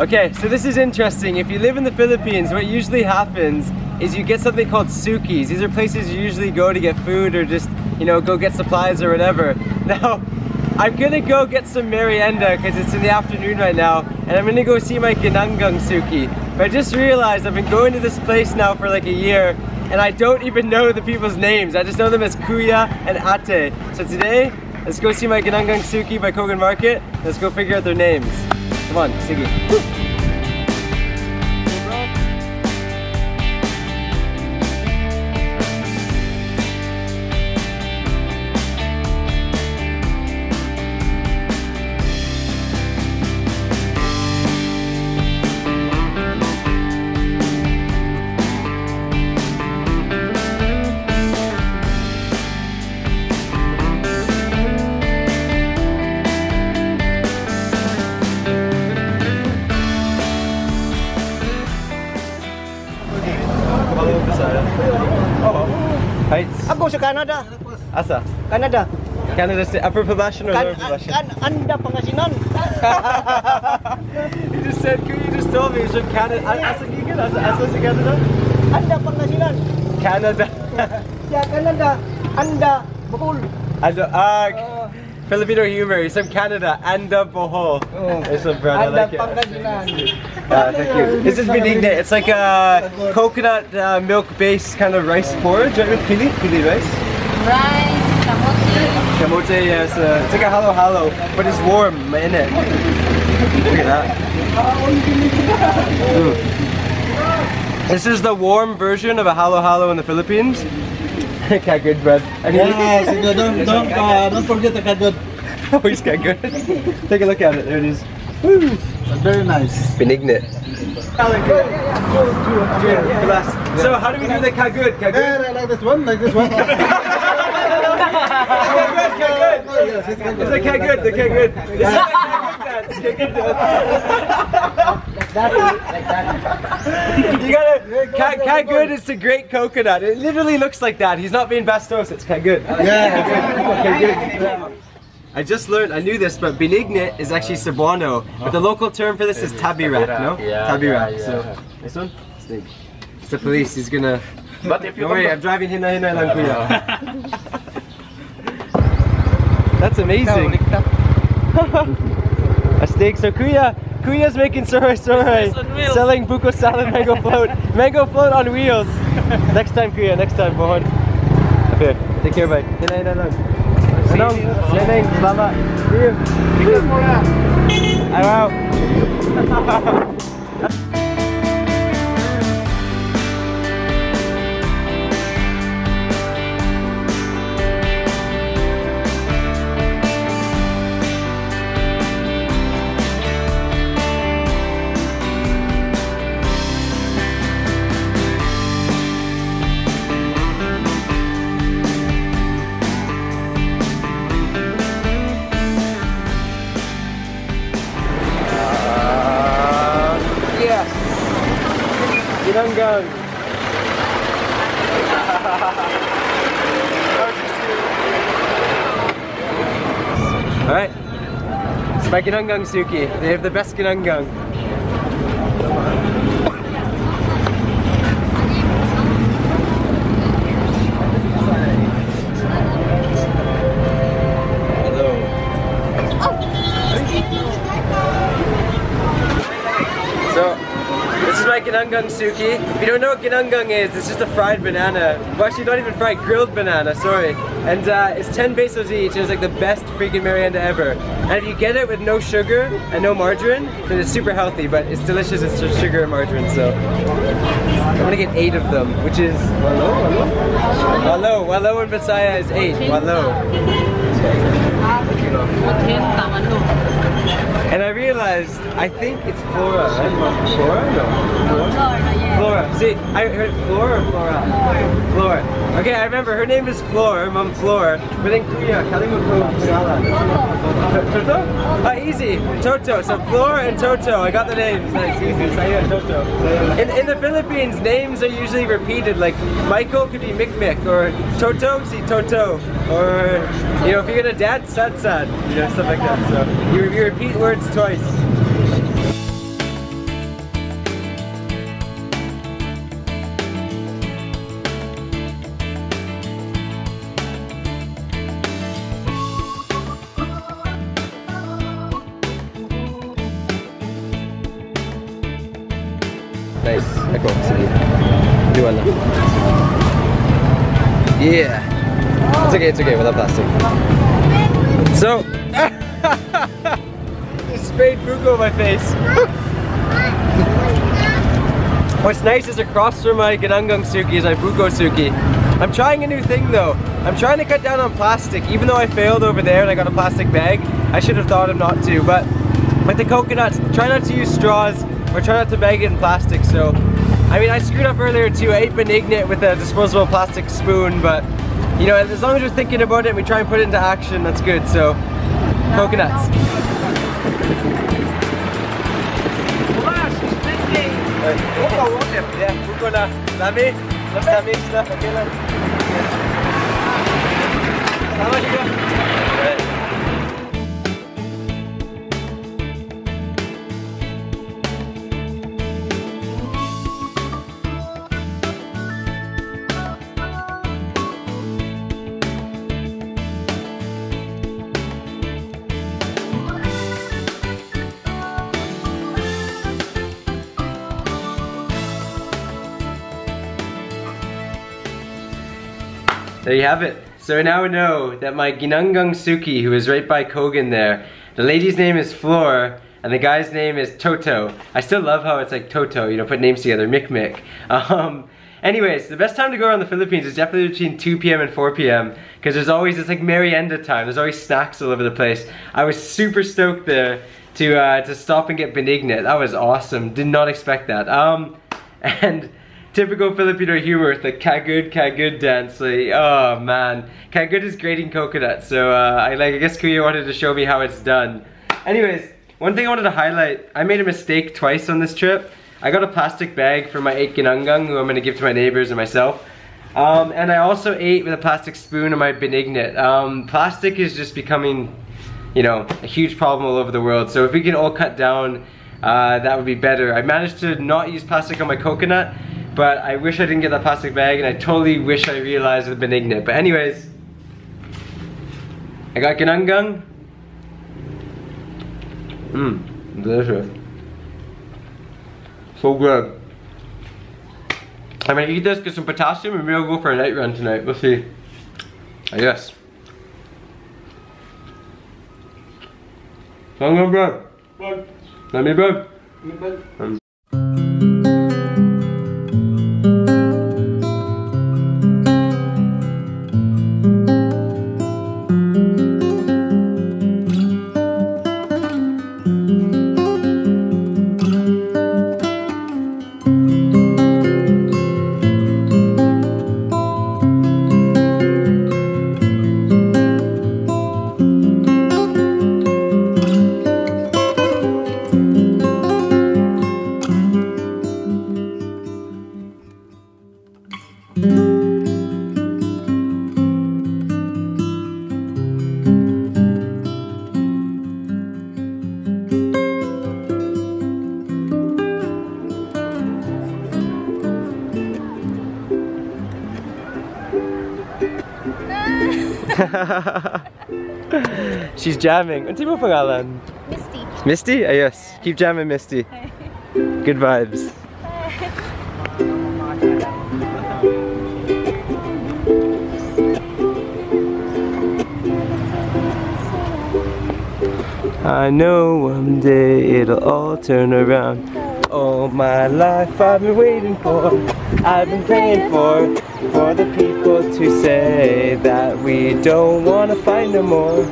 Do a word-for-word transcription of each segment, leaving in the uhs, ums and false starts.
Okay, so this is interesting. If you live in the Philippines, what usually happens is you get something called sukis. These are places you usually go to get food or just, you know, go get supplies or whatever. Now, I'm gonna go get some merienda because it's in the afternoon right now, and I'm gonna go see my Ginanggang suki. But I just realized I've been going to this place now for like a year, and I don't even know the people's names. I just know them as Kuya and Ate. So today, let's go see my Ginanggang suki by Cogon Market. Let's go figure out their names. Come on, sige. Woo! Ako sa Canada. Asa? Canada. Canada sa upper Palacian or lower Palacian? Kan anda pangasinan. You just said, can you just tell me, is it Canada? Asa gigan? Asa asa sa Canada? Anda pangasinan. Canada. Yeah, Canada. Anda Bohol. Anda ah Filipino humor. He's from Canada. Anda Bohol. It's a brand I like it. Uh, thank you. This is bidig na. It's like a coconut uh, milk-based kind of rice porridge, right? With pili, pili rice. Rice, kamote. Kamote, yes. Uh, it's like a halo halo, but it's warm in it. Look at that. Mm. This is the warm version of a halo halo in the Philippines. Cagod bread. I mean, yes, don't don't, uh, don't forget the cagod. Oh, it's cagod. Take a look at it. There it is. Woo. Very nice. Benignant. So how do we do the cagod? Cagod? Yeah, like this one, like this one. Cagod, cagod. It's like cagod, the cagod. This is like cagod dance. Cagod dance. That is, like that. You gotta, ca cagod is a great coconut. It literally looks like that. He's not being bastos, it's cagod. Yeah. Cagod. I just learned, I knew this, but benignant is actually Cebuano. But the local term for this is tabirak, no? Yeah, tabirak. Yeah, yeah. So, this one? Snake. It's the police, he's gonna. But if you don't worry, I'm driving hina hina lang kuya. That's amazing. A steak, so kuya. Kuya's making soray soray, selling buko salad mango float, mango float on wheels. Next time Kuya, next time, Bohon. Okay, take care, bye. Hina hina lang. Anong, neneng, baba, see you. I'm out. Ginanggang. Alright, it's my Ginanggang suki. They have the best Ginanggang. Ginanggang suki. If you don't know what ginanggang is, it's just a fried banana. Well, actually, not even fried, grilled banana, sorry. And uh, it's ten pesos each, and it's like the best freaking merienda ever. And if you get it with no sugar and no margarine, then it's super healthy, but it's delicious, it's just sugar and margarine, so. I'm gonna get eight of them, which is walo, walo? Walo, walo in Visaya is eight, walo. And I realized, I think it's flora, right? Flora? No. Flora? Flora. See, I heard flora or flora? Flora. Okay, I remember, her name is Flora, Mom Flora. But then Kuya, Kalimoko, Sala. Toto? Oh, easy. Toto. So Flora and Toto, I got the names. Nice, easy. Saya, Toto. In, in the Philippines, names are usually repeated. Like, Michael could be Mikmik, or Toto, see Toto. Or, you know, if you're gonna dance, sad, sad. You know, stuff like that. So, you, you repeat words twice. Nice. Ako, sige. Hindi wala. Yeah. It's okay, it's okay. Wala plastic. So, just sprayed buko on my face. What's nice is across from my Ginanggang suki is my buko suki. I'm trying a new thing though. I'm trying to cut down on plastic. Even though I failed over there and I got a plastic bag, I should have thought of not to. But with the coconuts, try not to use straws or try not to bag it in plastic. So, I mean, I screwed up earlier too. I ate benignant with a disposable plastic spoon, but you know, as long as we're thinking about it and we try and put it into action, that's good. So, coconuts. There you have it. So now we know that my Ginanggang suki, who is right by Cogon there, the lady's name is Flor, and the guy's name is Toto. I still love how it's like Toto, you know, put names together, Mick-Mick. Um, anyways, the best time to go around the Philippines is definitely between two p m and four p m because there's always, it's like merienda time, there's always snacks all over the place. I was super stoked there to, uh, to stop and get benignant. That was awesome, did not expect that. Um, and... Typical Filipino humor with the kagud kagud dance. Like, oh man, kagud is grating coconut. So uh, I like. I guess Kuya wanted to show me how it's done. Anyways, one thing I wanted to highlight. I made a mistake twice on this trip. I got a plastic bag for my eight ginanggang, who I'm gonna give to my neighbors and myself. Um, and I also ate with a plastic spoon on my benignant. Um, plastic is just becoming, you know, a huge problem all over the world. So if we can all cut down, uh, that would be better. I managed to not use plastic on my coconut. But I wish I didn't get that plastic bag, and I totally wish I realized it had been ignorant. But anyways, I got Ginanggang. Mmm, delicious. So good. I'm gonna eat this, get some potassium, and maybe I'll go for a night run tonight. We'll see. I guess. Ginanggang bread. Bread. Let me bread. Let me bread. She's jamming. What's your name? Misty. Misty? Ah, yes. Keep jamming, Misty. Good vibes. I know one day it'll all turn around. All my life I've been waiting for, I've been praying for, for the people to say that we don't want to fight no more.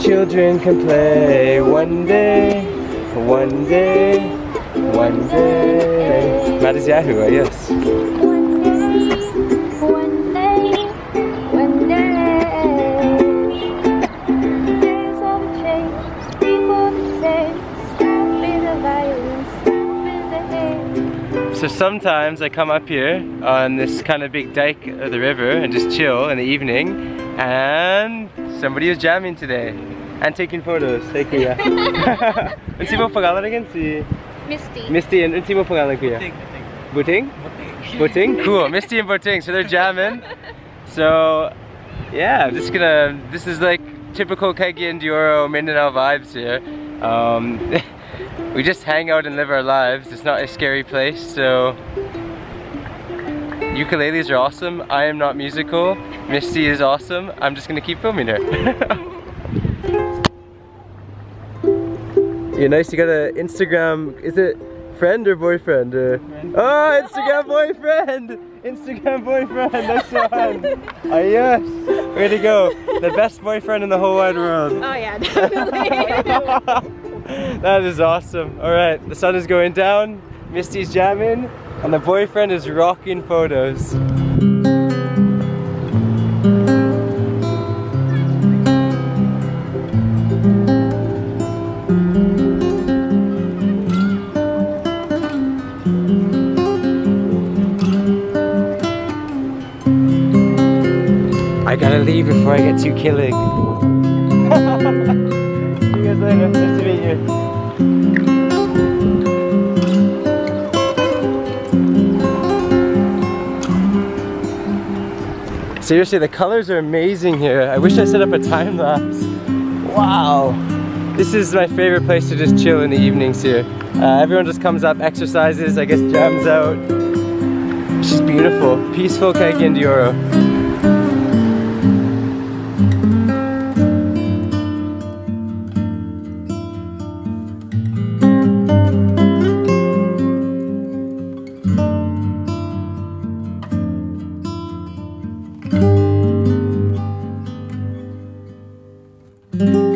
Children can play one day, one day, one day. Matt is Yahoo, I guess. One day, one day, one day. There's all the change, people to say, stop with the violence, stop with the hate. So sometimes I come up here on this kind of big dike of the river and just chill in the evening. And somebody is jamming today and taking photos. Thank you. What's your pangalan again? Si Misty. Misty and what's your pangalan, Kuya? Buting. Buting. Buting. Cool. Misty and Buting. So they're jamming. So yeah, I'm just gonna. This is like typical Cagayan de Oro Mindanao vibes here. Um, we just hang out and live our lives. It's not a scary place, so ukuleles are awesome. I am not musical. Misty is awesome. I'm just gonna keep filming her. You're nice. You got an Instagram. Is it friend or boyfriend? Or... Oh, Instagram boyfriend! Instagram boyfriend. That's one. Oh yes. Way to go. The best boyfriend in the whole wide world. Oh yeah, definitely. That is awesome. All right, the sun is going down. Misty's jamming. And the boyfriend is rocking photos. I gotta leave before I get too killing. See you guys later. Nice to meet you. Seriously, the colors are amazing here. I wish I set up a time lapse. Wow! This is my favorite place to just chill in the evenings here. Uh, everyone just comes up, exercises, I guess jams out. It's just beautiful. Peaceful Cagayan de Oro. Thank you.